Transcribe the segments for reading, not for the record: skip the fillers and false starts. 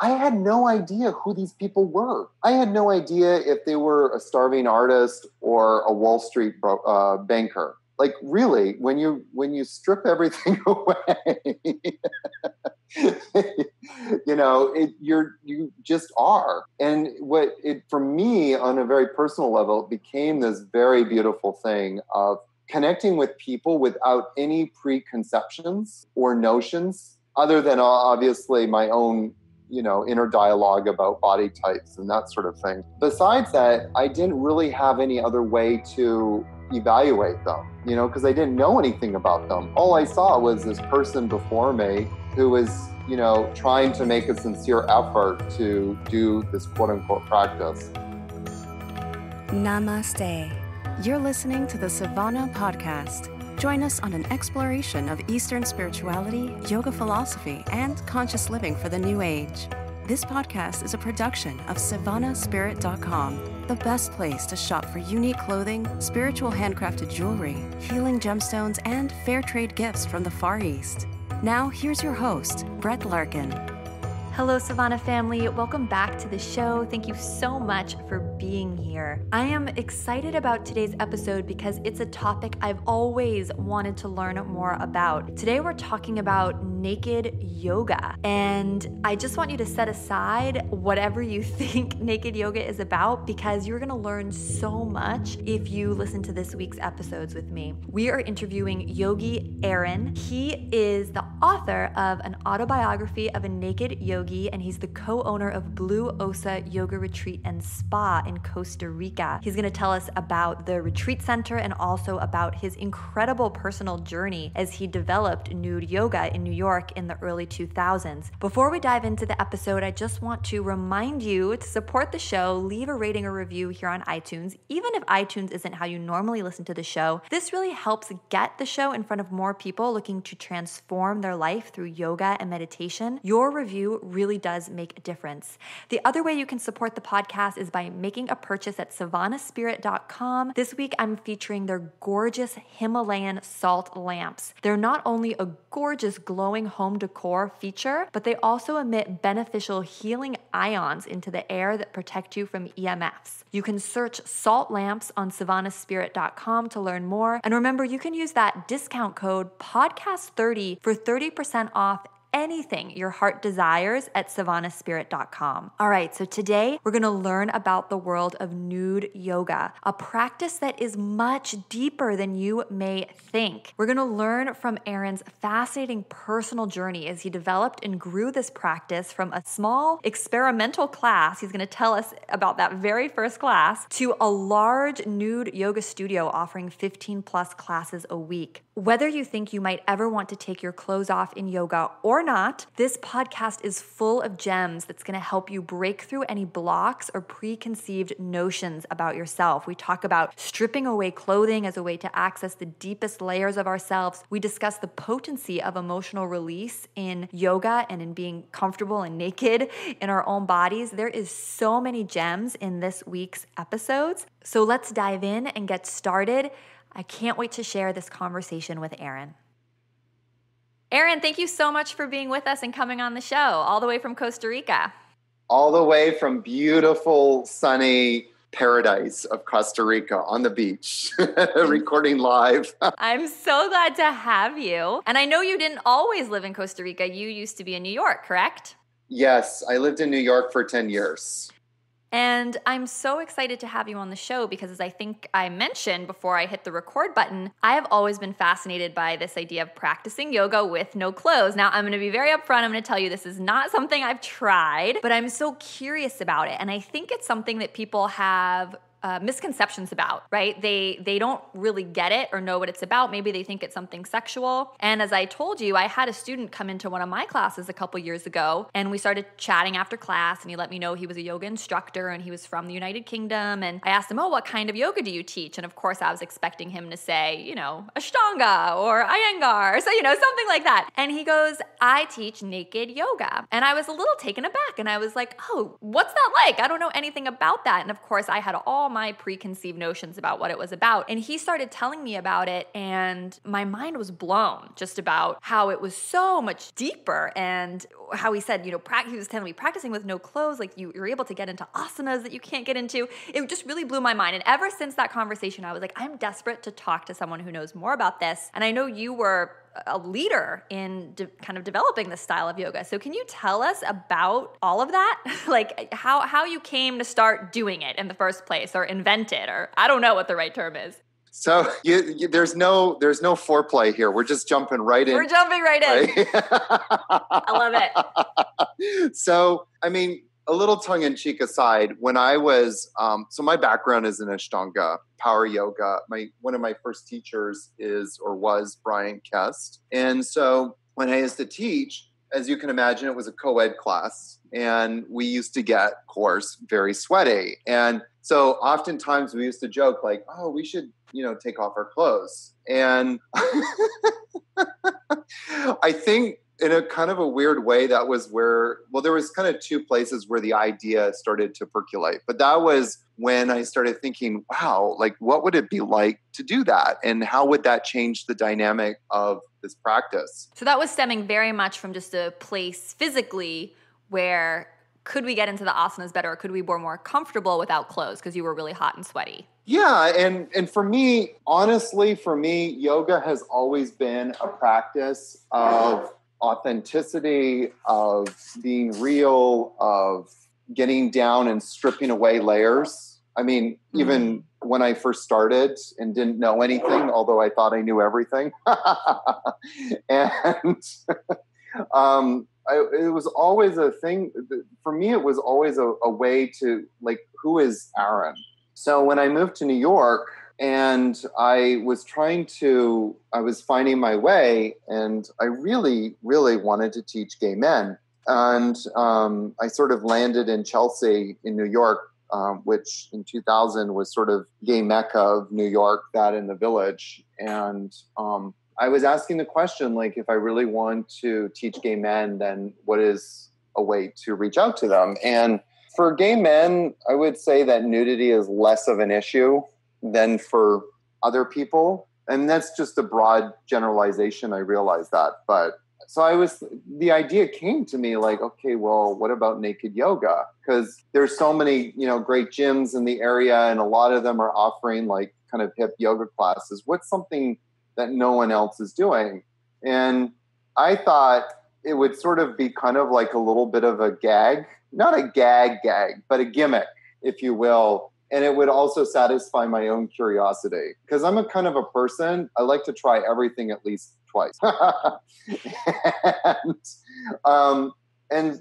I had no idea who these people were. I had no idea if they were a starving artist or a Wall Street banker. Like, really, when you strip everything away, you know, you just are. And what it, for me, on a very personal level, it became this very beautiful thing of connecting with people without any preconceptions or notions, other than obviously my own, you know, inner dialogue about body types and that sort of thing. Besides that, I didn't really have any other way to evaluate them, you know, because I didn't know anything about them. All I saw was this person before me who was, you know, trying to make a sincere effort to do this quote-unquote practice. Namaste. You're listening to the Sivana Podcast. Join us on an exploration of Eastern spirituality, yoga philosophy, and conscious living for the new age. This podcast is a production of SivanaSpirit.com, the best place to shop for unique clothing, spiritual handcrafted jewelry, healing gemstones, and fair trade gifts from the Far East. Now, here's your host, Brett Larkin. Hello, Sivana family. Welcome back to the show. Thank you so much for being here. I am excited about today's episode because it's a topic I've always wanted to learn more about. Today, we're talking about naked yoga. And I just want you to set aside whatever you think naked yoga is about, because you're going to learn so much if you listen to this week's episodes with me. We are interviewing Yogi Aaron. He is the author of An Autobiography of a Naked Yogi, and he's the co-owner of Blue Osa Yoga Retreat and Spa in Costa Rica. He's going to tell us about the retreat center and also about his incredible personal journey as he developed nude yoga in New York in the early 2000s. Before we dive into the episode, I just want to remind you to support the show, leave a rating or review here on iTunes. Even if iTunes isn't how you normally listen to the show, this really helps get the show in front of more people looking to transform their life through yoga and meditation. Your review really does make a difference. The other way you can support the podcast is by making a purchase at SivanaSpirit.com. This week, I'm featuring their gorgeous Himalayan salt lamps. They're not only a gorgeous glowing home decor feature, but they also emit beneficial healing ions into the air that protect you from EMFs. You can search salt lamps on SivanaSpirit.com to learn more. And remember, you can use that discount code podcast30 for 30% off anything your heart desires at SivanaSpirit.com. All right, so today we're going to learn about the world of nude yoga, a practice that is much deeper than you may think. We're going to learn from Aaron's fascinating personal journey as he developed and grew this practice from a small experimental class. He's going to tell us about that very first class to a large nude yoga studio offering 15 plus classes a week. Whether you think you might ever want to take your clothes off in yoga or not, this podcast is full of gems that's going to help you break through any blocks or preconceived notions about yourself. We talk about stripping away clothing as a way to access the deepest layers of ourselves. We discuss the potency of emotional release in yoga and in being comfortable and naked in our own bodies. There is so many gems in this week's episodes. So let's dive in and get started. I can't wait to share this conversation with Aaron. Aaron, thank you so much for being with us and coming on the show, all the way from Costa Rica. All the way from beautiful, sunny paradise of Costa Rica on the beach, recording live. I'm so glad to have you. And I know you didn't always live in Costa Rica. You used to be in New York, correct? Yes, I lived in New York for 10 years. And I'm so excited to have you on the show because, as I think I mentioned before I hit the record button, I have always been fascinated by this idea of practicing yoga with no clothes. Now, I'm going to be very upfront. I'm going to tell you this is not something I've tried, but I'm so curious about it. And I think it's something that people have misconceptions about, right? They don't really get it or know what it's about. Maybe they think it's something sexual. And as I told you, I had a student come into one of my classes a couple years ago, and we started chatting after class, and he let me know he was a yoga instructor and he was from the United Kingdom. And I asked him, oh, what kind of yoga do you teach? And of course I was expecting him to say, you know, Ashtanga or Iyengar, so, you know, something like that. And he goes, I teach naked yoga. And I was a little taken aback, and I was like, oh, what's that like? I don't know anything about that. And of course I had all all my preconceived notions about what it was about. And he started telling me about it, and my mind was blown just about how it was so much deeper, and how he said, you know, he was telling me practicing with no clothes, like you're able to get into asanas that you can't get into. It just really blew my mind. And ever since that conversation, I was like, I'm desperate to talk to someone who knows more about this. And I know you were a leader in kind of developing this style of yoga. So can you tell us about all of that? Like how you came to start doing it in the first place, or invent it, or I don't know what the right term is. So there's no foreplay here. We're just jumping right in. We're jumping right in. Right? I love it. So, I mean, a little tongue-in-cheek aside, when I was, so my background is in Ashtanga, power yoga. One of my first teachers was Brian Kest. And so when I used to teach, as you can imagine, it was a co-ed class. And we used to get, of course, very sweaty. And so oftentimes we used to joke like, oh, we should, take off our clothes. And I think, in a kind of a weird way, that was where, well, there was kind of two places where the idea started to percolate. But that was when I started thinking, wow, like what would it be like to do that? And how would that change the dynamic of this practice? So that was stemming very much from just a place physically where could we get into the asanas better, or could we be more comfortable without clothes because you were really hot and sweaty? Yeah, and for me, honestly, yoga has always been a practice of authenticity, of being real, of getting down and stripping away layers. I mean, even when I first started and didn't know anything, although I thought I knew everything. And it was always a thing. For me, it was always a way to, like, who is Aaron? So when I moved to New York, and I was finding my way, and I really, really wanted to teach gay men. And I sort of landed in Chelsea in New York, which in 2000 was sort of gay mecca of New York, that in the Village. And I was asking the question, like, if I really want to teach gay men, then what is a way to reach out to them? And for gay men, I would say that nudity is less of an issue than for other people. And that's just a broad generalization. I realized that. But so the idea came to me like, okay, well, what about naked yoga? Because there's so many, great gyms in the area, and a lot of them are offering like kind of hip yoga classes. What's something that no one else is doing? And I thought it would sort of be kind of like a little bit of a gag, not a gag, but a gimmick, if you will. And it would also satisfy my own curiosity, because I'm a kind of a person, I like to try everything at least twice. and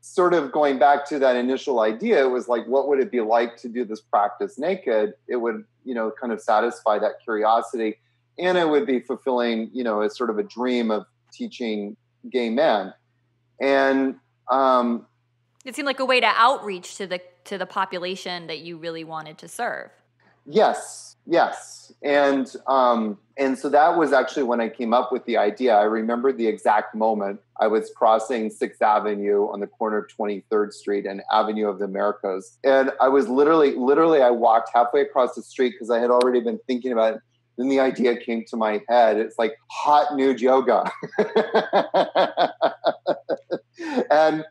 sort of going back to that initial idea, it was like, what would it be like to do this practice naked? It would, kind of satisfy that curiosity, and it would be fulfilling, a sort of a dream of teaching gay men. And it seemed like a way to outreach to the population that you really wanted to serve. Yes. And so that was actually when I came up with the idea. I remember the exact moment. I was crossing 6th Avenue on the corner of 23rd Street and Avenue of the Americas. And I was literally, I walked halfway across the street because I had already been thinking about it. Then the idea came to my head. It's like hot nude yoga. And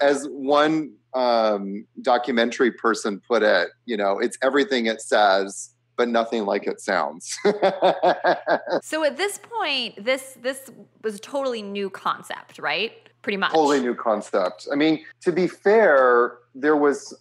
as one documentary person put it, it's everything it says, but nothing like it sounds. So at this point, this was a totally new concept, right? Pretty much. Totally new concept. I mean, to be fair,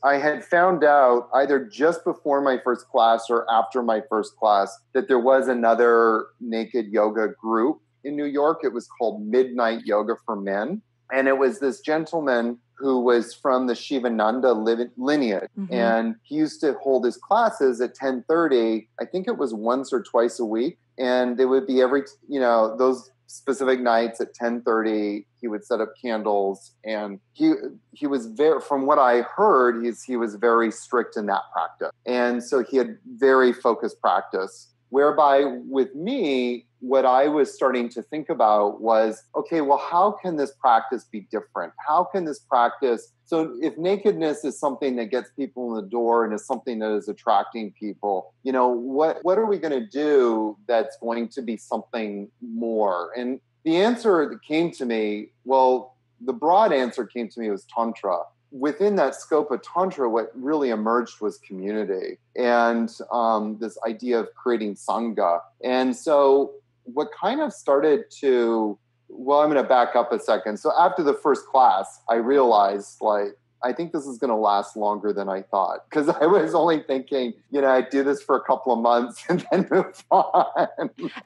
I had found out either just before my first class or after my first class that there was another naked yoga group in New York. It was called Midnight Yoga for Men. And it was this gentleman who was from the Shivananda lineage. Mm-hmm. And he used to hold his classes at 10:30. I think it was once or twice a week. And they would be every, those specific nights at 10:30, he would set up candles. And he was very, from what I heard, he was very strict in that practice. And so he had very focused practice, whereby with me, what I was starting to think about was, okay, well, how can this practice be different? How can this practice, so if nakedness is something that gets people in the door and is something that is attracting people, you know, what are we going to do that's going to be something more? And the answer that came to me, well, the broad answer came to me was Tantra. Within that scope of Tantra, what really emerged was community and this idea of creating Sangha. And so what kind of started to, well, I'm going to back up a second. So after the first class, I realized, like, I think this is going to last longer than I thought, because I was only thinking, you know, I'd do this for a couple of months and then move on.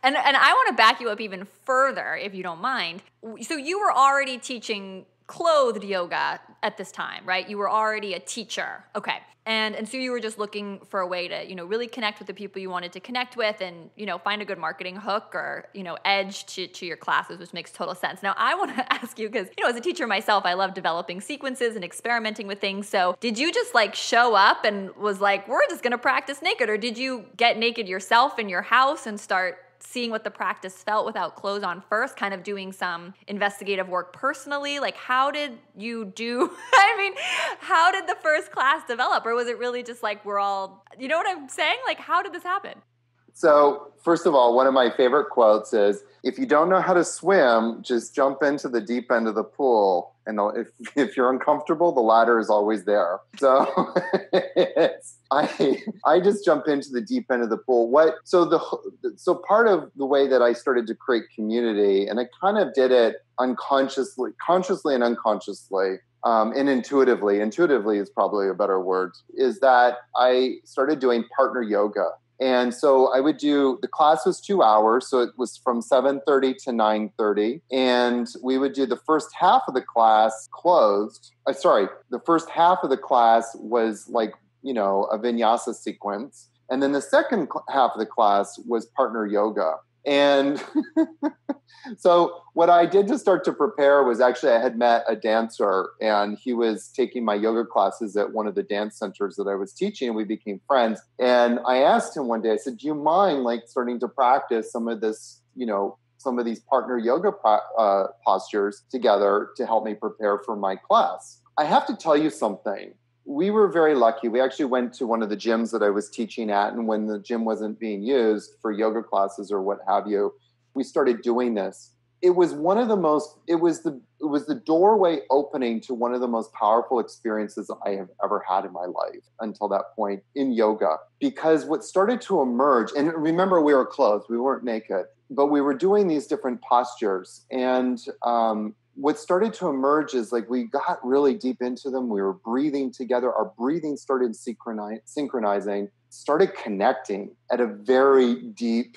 And I want to back you up even further, if you don't mind. So you were already teaching clothed yoga at this time, right? You were already a teacher. Okay. And so you were just looking for a way to, you know, really connect with the people you wanted to connect with and, you know, find a good marketing hook or, you know, edge to your classes, which makes total sense. Now, I want to ask you, because, you know, as a teacher myself, I love developing sequences and experimenting with things. So did you just like show up and was like, we're just going to practice naked? Or did you get naked yourself in your house and start seeing what the practice felt without clothes on first, kind of doing some investigative work personally? Like, how did you do, I mean, how did the first class develop? Or was it really just like, we're all, you know what I'm saying? Like, how did this happen? So first of all, one of my favorite quotes is, if you don't know how to swim, just jump into the deep end of the pool. And if you're uncomfortable, the ladder is always there. So I just jump into the deep end of the pool. So part of the way that I started to create community, and I kind of did it unconsciously, consciously and unconsciously, and intuitively is probably a better word, is that I started doing partner yoga. And so I would do, the class was 2 hours, so it was from 7:30 to 9:30. And we would do the first half of the class closed. The first half of the class was like, you know, a vinyasa sequence. And then the second half of the class was partner yoga. And so what I did to start to prepare was, actually, I had met a dancer, and he was taking my yoga classes at one of the dance centers that I was teaching, and we became friends. And I asked him one day, I said, do you mind like starting to practice some of this, you know, some of these partner yoga postures together to help me prepare for my class? I have to tell you something. We were very lucky. We actually went to one of the gyms that I was teaching at, and when the gym wasn't being used for yoga classes or what have you, we started doing this. It was one of the most, it was the doorway opening to one of the most powerful experiences I have ever had in my life until that point in yoga. Because what started to emerge, and remember, we were clothed, we weren't naked, but we were doing these different postures. And what started to emerge is, like, we got really deep into them. We were breathing together. Our breathing started synchronizing, started connecting at a very deep,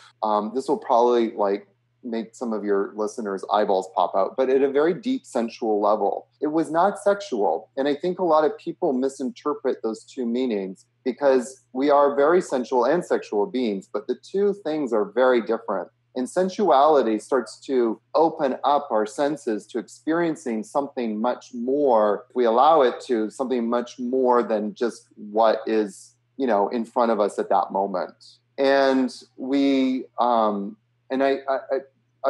this will probably like make some of your listeners' eyeballs pop out, but at a very deep sensual level. It was not sexual. And I think a lot of people misinterpret those two meanings, because we are very sensual and sexual beings, but the two things are very different. And sensuality starts to open up our senses to experiencing something much more, if we allow it to, something much more than just what is, you know, in front of us at that moment. And we, I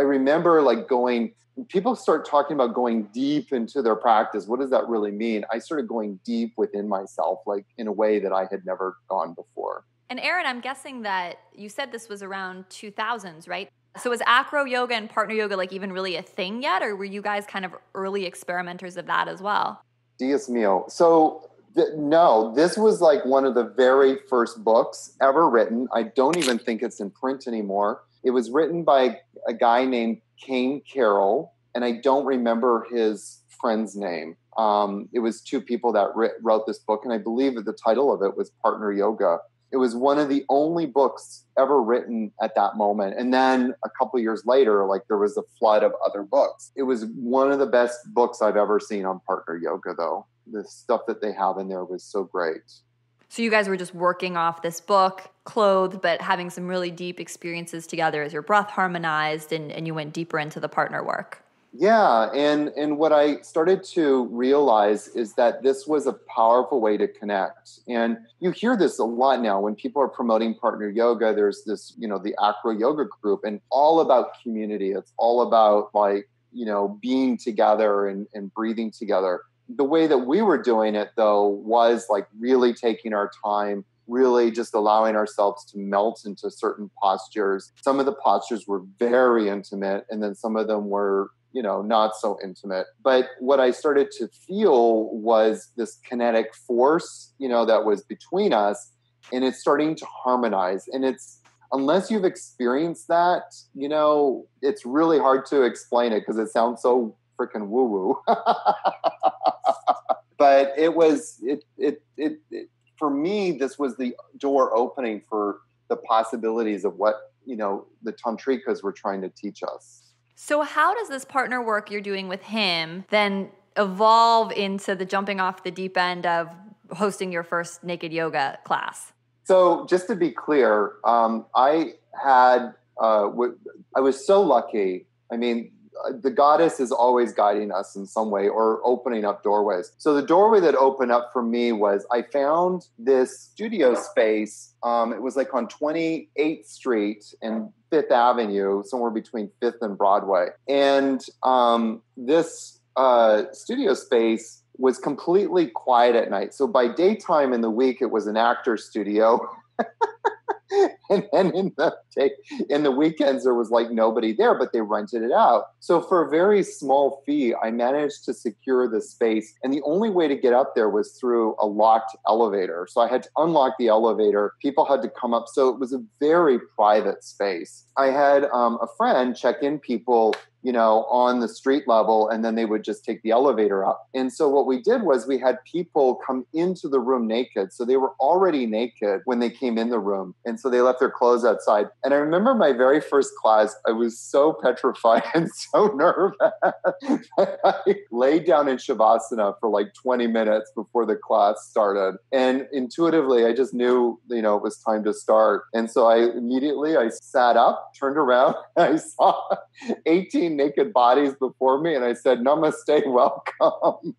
remember like going, people start talking about going deep into their practice. What does that really mean? I started going deep within myself, like in a way that I had never gone before. And Aaron, I'm guessing that you said this was around 2000s, right? So was acro yoga and partner yoga like even really a thing yet? Or were you guys kind of early experimenters of that as well? Dios mío. So no, this was like one of the very first books ever written. I don't even think it's in print anymore. It was written by a guy named Kane Carroll, and I don't remember his friend's name. It was two people that wrote this book, and I believe that the title of it was Partner Yoga. It was one of the only books ever written at that moment. And then a couple of years later, like, there was a flood of other books. It was one of the best books I've ever seen on partner yoga, though. The stuff that they have in there was so great. So you guys were just working off this book, clothed, but having some really deep experiences together as your breath harmonized, and you went deeper into the partner work. Yeah, and what I started to realize is that this was a powerful way to connect. And you hear this a lot now when people are promoting partner yoga. There's this, you know, the acro yoga group, and all about community. It's all about, like, you know, being together and breathing together. The way that we were doing it, though, was like really taking our time, really just allowing ourselves to melt into certain postures. Some of the postures were very intimate, and then some of them were, you know, not so intimate. But what I started to feel was this kinetic force, you know, that was between us, and it's starting to harmonize. And it's, unless you've experienced that, you know, it's really hard to explain it because it sounds so freaking woo-woo. But it was, it for me, this was the door opening for the possibilities of what, you know, the tantrikas were trying to teach us. So how does this partner work you're doing with him then evolve into the jumping off the deep end of hosting your first naked yoga class? So just to be clear, I was so lucky. I mean, the goddess is always guiding us in some way or opening up doorways. So the doorway that opened up for me was I found this studio space. It was like on 28th Street and 5th Avenue, somewhere between 5th and Broadway. And this studio space was completely quiet at night. So by daytime in the week, it was an actor's studio. And then in the weekends, there was like nobody there, but they rented it out. So for a very small fee, I managed to secure the space. And the only way to get up there was through a locked elevator. So I had to unlock the elevator. People had to come up. So it was a very private space. I had a friend check in people, you know, on the street level, and then they would just take the elevator up. And so what we did was we had people come into the room naked. So they were already naked when they came in the room. And so they left their clothes outside. And I remember my very first class, I was so petrified and so nervous. I laid down in Shavasana for like 20 minutes before the class started. And intuitively, I just knew, you know, it was time to start. And so I immediately sat up, turned around, and I saw 18 naked bodies before me, and I said, "Namaste, welcome,"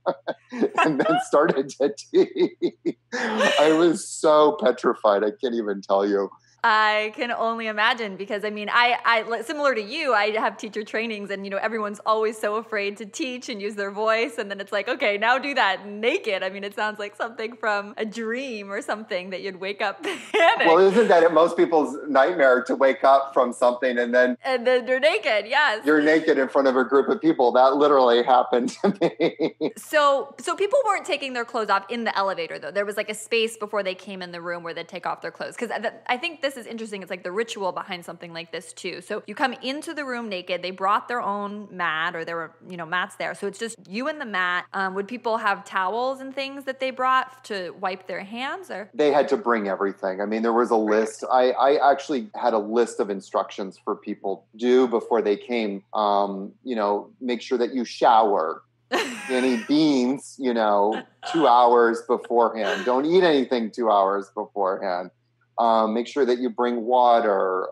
and then started to teach. I was so petrified, I can't even tell you. I can only imagine, because I mean, I similar to you, I have teacher trainings, and you know, everyone's always so afraid to teach and use their voice, and then it's like, okay, now do that naked. I mean, it sounds like something from a dream or something that you'd wake up panic. Well, isn't that most people's nightmare, to wake up from something and then you're naked? Yes, you're naked in front of a group of people. That literally happened to me. So people weren't taking their clothes off in the elevator, though. There was like a space before they came in the room where they'd take off their clothes, because I think this is interesting. It's like the ritual behind something like this too. So you come into the room naked. They brought their own mat, or there were, you know, mats there. So it's just you and the mat. Would people have towels and things that they brought to wipe their hands, or? They had to bring everything. I mean, there was a list. I actually had a list of instructions for people to do before they came. You know, make sure that you shower. Any beans, you know, 2 hours beforehand. Don't eat anything 2 hours beforehand. Make sure that you bring water,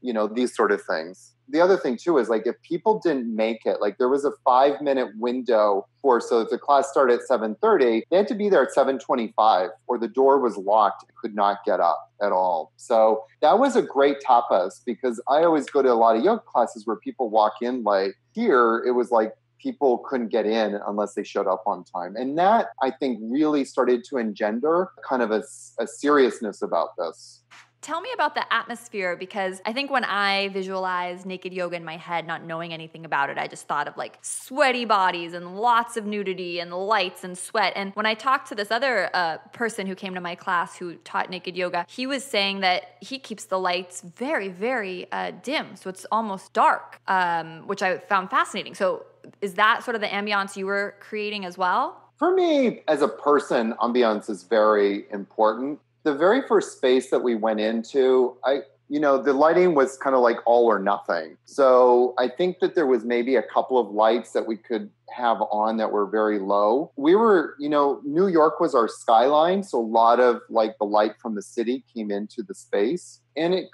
you know, these sort of things. The other thing too is, like, if people didn't make it, like there was a 5-minute window for, so if the class started at 7:30, they had to be there at 7:25, or the door was locked, could not get up at all. So that was a great tapas, because I always go to a lot of yoga classes where people walk in late. Here, it was like, people couldn't get in unless they showed up on time. And that, I think, really started to engender kind of a seriousness about this. Tell me about the atmosphere, because I think when I visualize naked yoga in my head, not knowing anything about it, I just thought of like sweaty bodies and lots of nudity and lights and sweat. And when I talked to this other person who came to my class who taught naked yoga, he was saying that he keeps the lights very, very dim. So it's almost dark, which I found fascinating. So is that sort of the ambiance you were creating as well? For me, as a person, ambiance is very important. The very first space that we went into, I you know, the lighting was kind of like all or nothing. So I think that there was maybe a couple of lights that we could have on that were very low. We were, you know, New York was our skyline. So a lot of like the light from the city came into the space. And it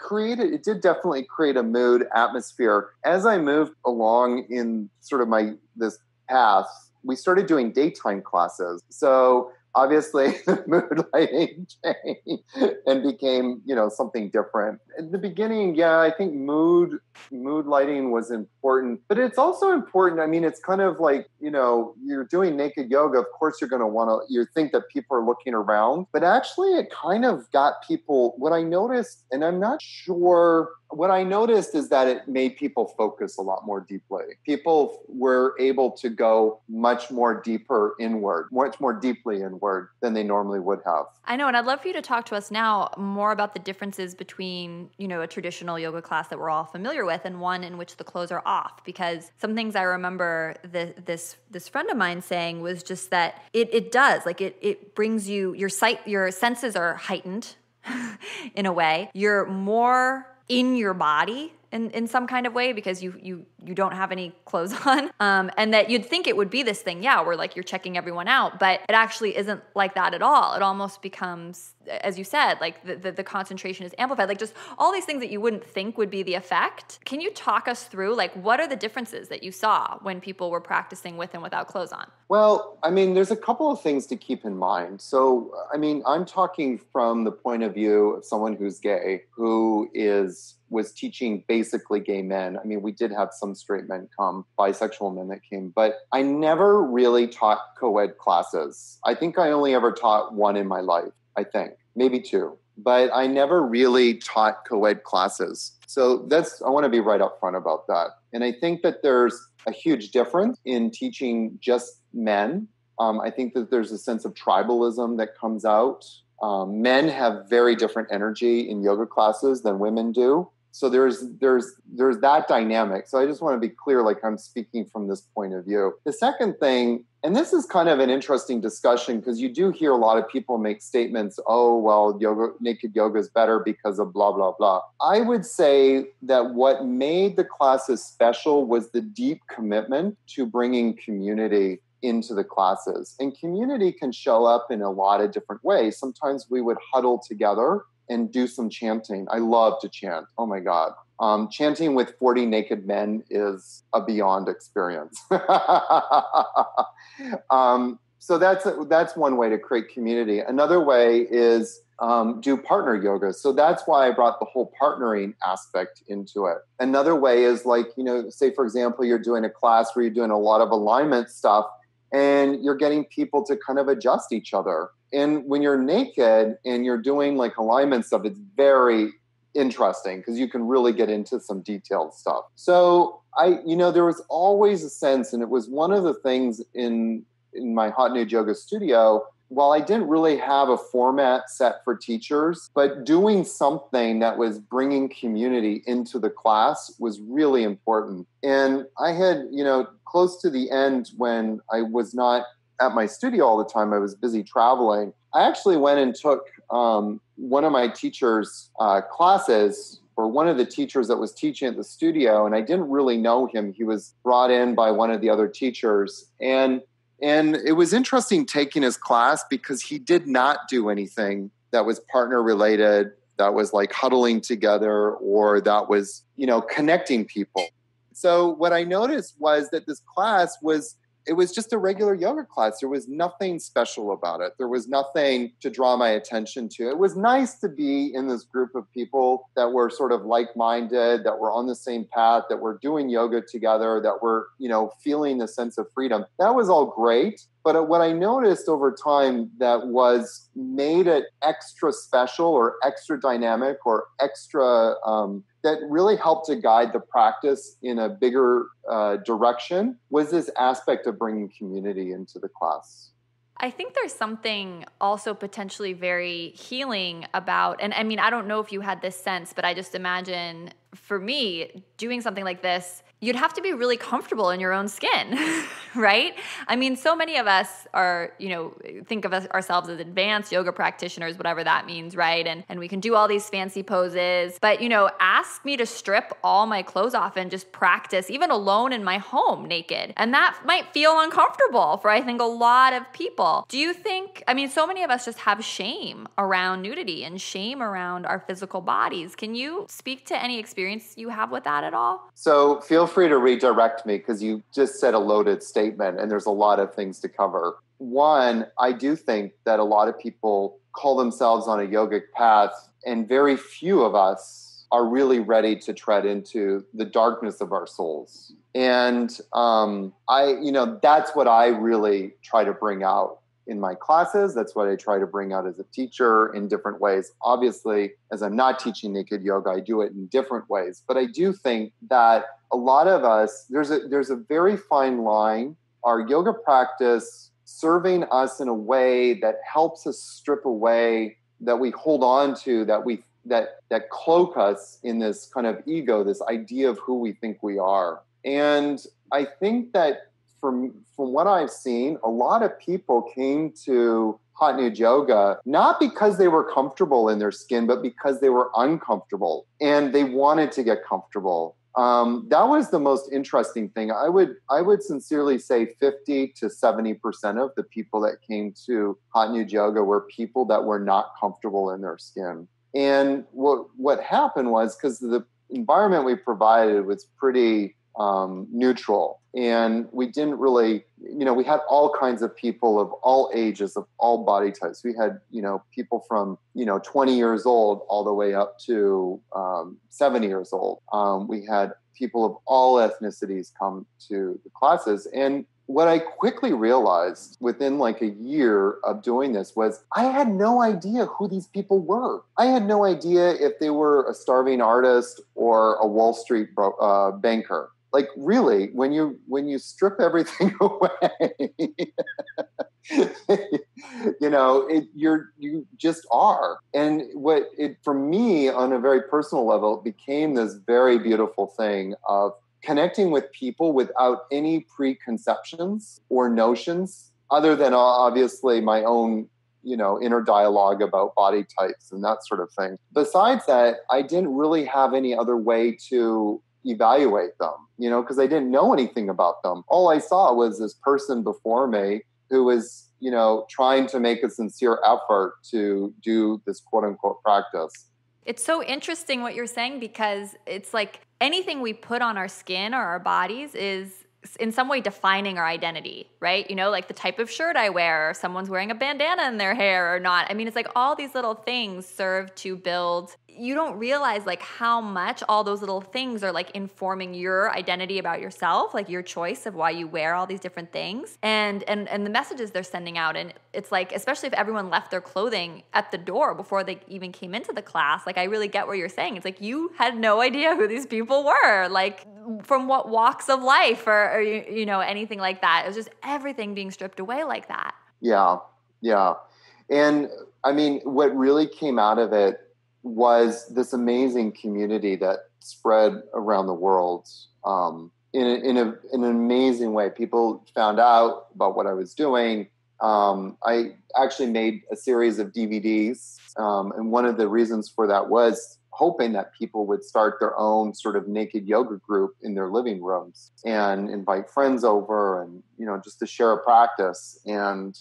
did definitely create a mood, atmosphere. As I moved along in sort of this path, we started doing daytime classes. So obviously the mood lighting changed and became, you know, something different. In the beginning, yeah, I think mood lighting was important, but it's also important. I mean, it's kind of like, you know, you're doing naked yoga. Of course, you think that people are looking around, but actually it kind of got people, what I noticed, and I'm not sure, what I noticed is that it made people focus a lot more deeply. People were able to go much more deeply inward than they normally would have. I know, and I'd love for you to talk to us now more about the differences between, you know, a traditional yoga class that we're all familiar with and one in which the clothes are off. Because some things I remember this friend of mine saying was just that it does, like it brings you, your senses are heightened in a way. You're more in your body in some kind of way because you don't have any clothes on. And that you'd think it would be this thing, yeah, where like you're checking everyone out, but it actually isn't like that at all. It almost becomes, as you said, like the concentration is amplified, like just all these things that you wouldn't think would be the effect. Can you talk us through like what are the differences that you saw when people were practicing with and without clothes on? Well, I mean, there's a couple of things to keep in mind. So, I mean, I'm talking from the point of view of someone who's gay, who was teaching basically gay men. I mean, we did have some straight men come, bisexual men that came, but I never really taught co-ed classes. I think I only ever taught one in my life, I think, maybe two, but I never really taught co-ed classes. So I want to be right up front about that. And I think that there's a huge difference in teaching just men. I think that there's a sense of tribalism that comes out. Men have very different energy in yoga classes than women do. So there's that dynamic. So I just want to be clear, like I'm speaking from this point of view. The second thing, and this is kind of an interesting discussion because you do hear a lot of people make statements, oh, well, naked yoga is better because of blah, blah, blah. I would say that what made the classes special was the deep commitment to bringing community into the classes. And community can show up in a lot of different ways. Sometimes we would huddle together and do some chanting. I love to chant. Oh my God. Chanting with 40 naked men is a beyond experience. So that's one way to create community. Another way is do partner yoga. So that's why I brought the whole partnering aspect into it. Another way is like, you know, say for example, you're doing a class where you're doing a lot of alignment stuff and you're getting people to kind of adjust each other. And when you're naked and you're doing like alignment stuff, it's very interesting because you can really get into some detailed stuff. So there was always a sense, and it was one of the things in my Hot Nude Yoga studio, while I didn't really have a format set for teachers, but doing something that was bringing community into the class was really important. And I had, you know, close to the end when I was not at my studio all the time, I was busy traveling. I actually went and took one of my teachers' classes, or one of the teachers that was teaching at the studio, and I didn't really know him. He was brought in by one of the other teachers. And it was interesting taking his class because he did not do anything that was partner related, that was like huddling together, or that was, you know, connecting people. So what I noticed was that this class it was just a regular yoga class. There was nothing special about it. There was nothing to draw my attention to. It was nice to be in this group of people that were sort of like-minded, that were on the same path, that were doing yoga together, that were, you know, feeling a sense of freedom. That was all great. But what I noticed over time that was made it extra special or extra dynamic or extra, that really helped to guide the practice in a bigger direction was this aspect of bringing community into the class. I think there's something also potentially very healing about, and I mean, I don't know if you had this sense, but I just imagine for me, doing something like this, you'd have to be really comfortable in your own skin, right? I mean, so many of us are, you know, think of us, ourselves as advanced yoga practitioners, whatever that means, right? And we can do all these fancy poses, but, you know, ask me to strip all my clothes off and just practice even alone in my home naked. And that might feel uncomfortable for, I think, a lot of people. Do you think, I mean, so many of us just have shame around nudity and shame around our physical bodies. Can you speak to any experience you have with that at all? So feel free to redirect me, because you just said a loaded statement and there's a lot of things to cover. One, I do think that a lot of people call themselves on a yogic path, and very few of us are really ready to tread into the darkness of our souls. And that's what I really try to bring out in my classes. That's what I try to bring out as a teacher in different ways. Obviously, as I'm not teaching naked yoga, I do it in different ways. But I do think that a lot of us, there's a very fine line. Our yoga practice serving us in a way that helps us strip away, that we hold on to, that cloak us in this kind of ego, this idea of who we think we are. And I think that from what I've seen, a lot of people came to Hot Nude Yoga, not because they were comfortable in their skin, but because they were uncomfortable and they wanted to get comfortable. That was the most interesting thing. I would sincerely say 50 to 70% of the people that came to Hot Nude Yoga were people that were not comfortable in their skin. And what happened was, because the environment we provided was pretty neutral, and we didn't really, you know, we had all kinds of people of all ages, of all body types. We had, you know, people from, you know, 20 years old all the way up to 70 years old. We had people of all ethnicities come to the classes. And what I quickly realized within like a year of doing this was I had no idea who these people were. I had no idea if they were a starving artist or a Wall Street banker. Like, really, when you strip everything away, you know, you just are. And for me, on a very personal level, it became this very beautiful thing of connecting with people without any preconceptions or notions, other than obviously my own, you know, inner dialogue about body types and that sort of thing. Besides that, I didn't really have any other way to evaluate them, you know, because I didn't know anything about them. All I saw was this person before me who was, you know, trying to make a sincere effort to do this quote unquote practice. It's so interesting what you're saying, because it's like anything we put on our skin or our bodies is in some way defining our identity, right? You know, like the type of shirt I wear, or someone's wearing a bandana in their hair or not. I mean, it's like all these little things serve to build. You don't realize like how much all those little things are like informing your identity about yourself, like your choice of why you wear all these different things, and the messages they're sending out. And it's like, especially if everyone left their clothing at the door before they even came into the class, like I really get what you're saying. It's like you had no idea who these people were, like from what walks of life or you know, anything like that. It was just everything being stripped away like that. Yeah. And I mean, what really came out of it was this amazing community that spread around the world in an amazing way. People found out about what I was doing. I actually made a series of DVDs, and one of the reasons for that was hoping that people would start their own sort of naked yoga group in their living rooms and invite friends over and, you know, just to share a practice. And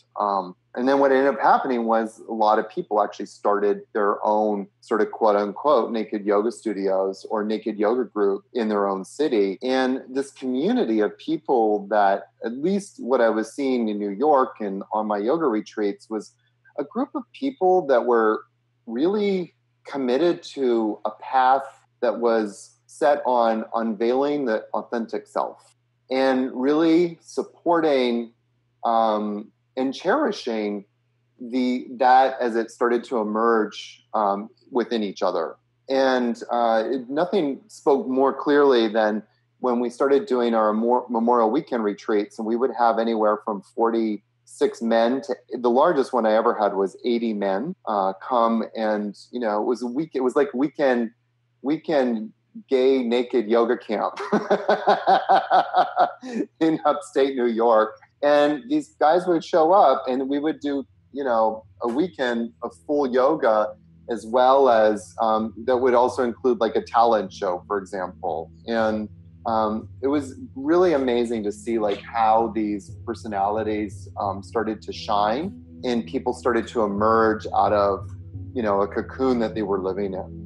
then what ended up happening was a lot of people actually started their own sort of quote unquote naked yoga studios or naked yoga group in their own city. And this community of people that, at least what I was seeing in New York and on my yoga retreats, was a group of people that were really committed to a path that was set on unveiling the authentic self and really supporting and cherishing that as it started to emerge within each other. And nothing spoke more clearly than when we started doing our Memorial Weekend retreats, and we would have anywhere from 46 men to, the largest one I ever had was 80 men come. And, you know, it was like weekend gay naked yoga camp in upstate New York. And these guys would show up and we would do, you know, a weekend of full yoga, as well as that would also include like a talent show, for example. And it was really amazing to see like how these personalities started to shine, and people started to emerge out of, you know, a cocoon that they were living in.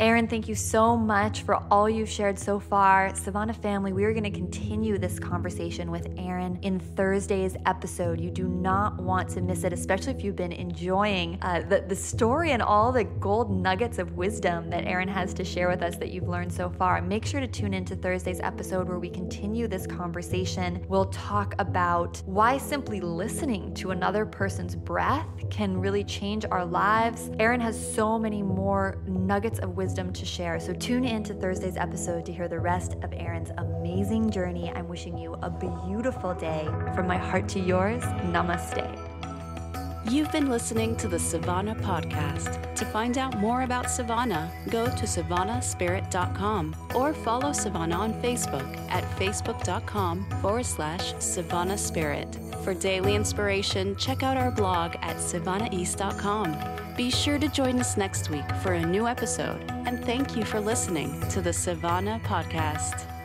Aaron, thank you so much for all you've shared so far. Sivana family, we are going to continue this conversation with Aaron in Thursday's episode. You do not want to miss it, especially if you've been enjoying the story and all the gold nuggets of wisdom that Aaron has to share with us that you've learned so far. Make sure to tune into Thursday's episode where we continue this conversation. We'll talk about why simply listening to another person's breath can really change our lives. Aaron has so many more nuggets of wisdom to share. So tune in to Thursday's episode to hear the rest of Aaron's amazing journey. I'm wishing you a beautiful day. From my heart to yours, namaste. You've been listening to the Sivana podcast. To find out more about Sivana, go to SivanaSpirit.com or follow Sivana on Facebook at Facebook.com/SivanaSpirit. For daily inspiration, check out our blog at SivanaEast.com. Be sure to join us next week for a new episode, and thank you for listening to the Sivana Podcast.